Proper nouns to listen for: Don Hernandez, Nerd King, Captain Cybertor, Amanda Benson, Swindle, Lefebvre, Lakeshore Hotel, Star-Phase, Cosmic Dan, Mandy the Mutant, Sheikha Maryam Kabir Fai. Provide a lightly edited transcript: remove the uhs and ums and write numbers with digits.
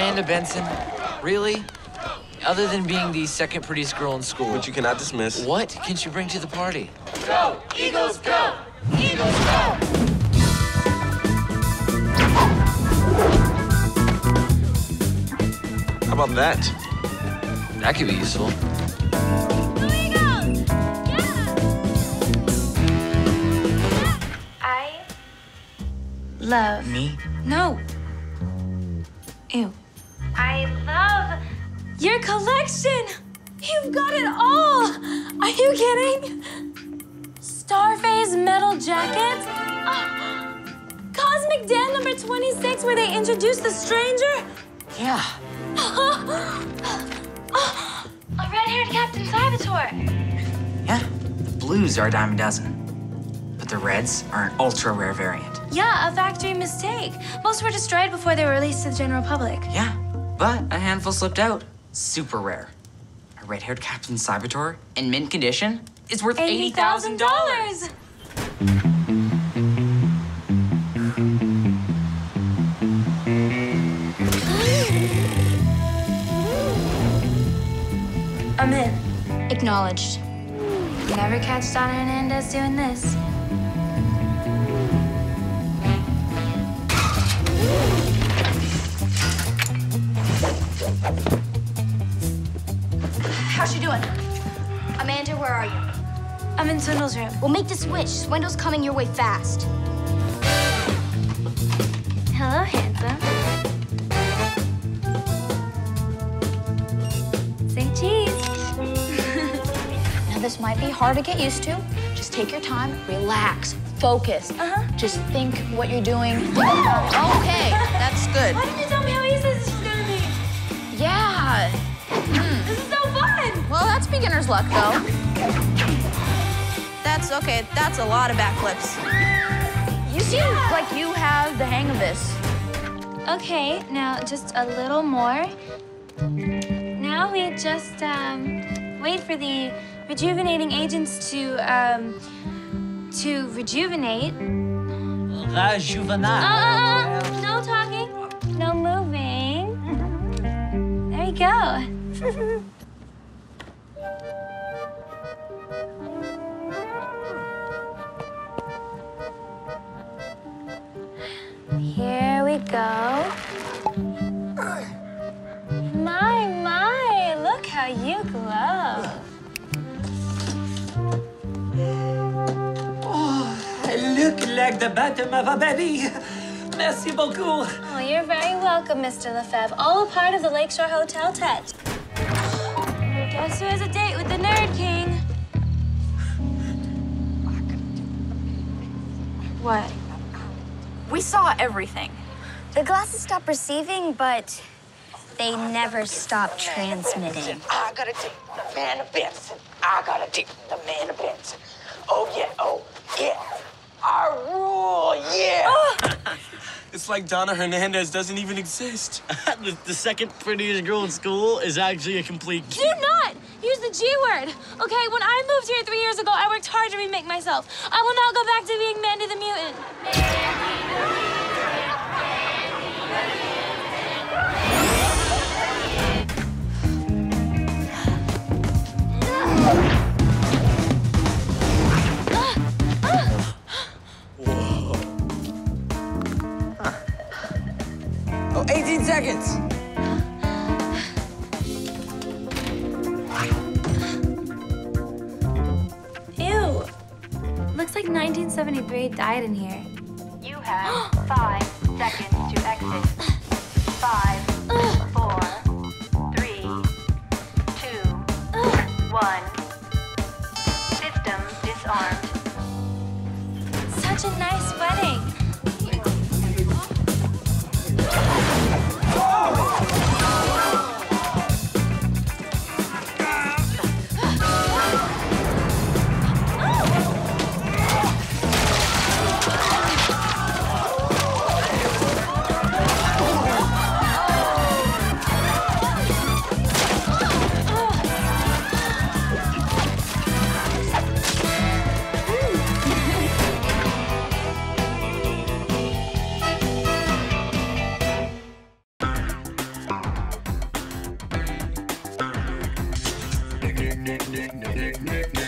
Amanda Benson? Really? Other than being the second prettiest girl in school. Which you cannot dismiss. What can she bring to the party? Go! Eagles, go! Eagles, go! How about that? That could be useful. Here we go! Yeah! I love... Me? No. Ew. I love... Your collection! You've got it all! Are you kidding? Star-Phase metal jackets? Cosmic Dan number 26 where they introduced the stranger? Yeah. A red-haired Captain Cybertor. Yeah, the blues are a dime a dozen. But the reds are an ultra-rare variant. Yeah, a factory mistake. Most were destroyed before they were released to the general public. Yeah, but a handful slipped out. Super rare. A red-haired Captain Cybertor in mint condition is worth $80,000! I'm in. Acknowledged. You never catch Don Hernandez doing this. How's she doing? Amanda, where are you? I'm in Swindle's room. We'll make the switch. Swindle's coming your way fast. Hello, handsome. Say cheese. Now, this might be hard to get used to. Just take your time, relax, focus. Just think what you're doing. Okay, that's good. Why didn't you tell me how easy this is gonna be? Yeah. This is so fun! Well, that's beginner's luck, though. That's okay. That's a lot of backflips. You seem like you have the hang of this. Okay, now just a little more. Now we just wait for the rejuvenating agents to rejuvenate. Rejuvenate. No talking, no moving. There you go. Here we go. My, my, look how you glow. Oh, I look like the bottom of a baby. Merci beaucoup. Oh, you're very welcome, Mr. Lefebvre. All a part of the Lakeshore Hotel touch. Also has a date with the Nerd King. What? We saw everything. The glasses stopped receiving, but they never stopped transmitting. I gotta take the man of Benson. I gotta take the man of Benson. Oh, yeah, oh, yeah. I rule, yeah. Oh. It's like Donna Hernandez doesn't even exist. The second prettiest girl in school is actually a complete... Do not use the G word, okay? When I moved here 3 years ago, I worked hard to remake myself. I will not go back to being Mandy the Mutant. Oh, 18 seconds. Ew. Looks like 1973 died in here. You have 5 seconds to exit. 5, 4, 3, 2, 1. System disarmed. Such a nice wedding. Nick.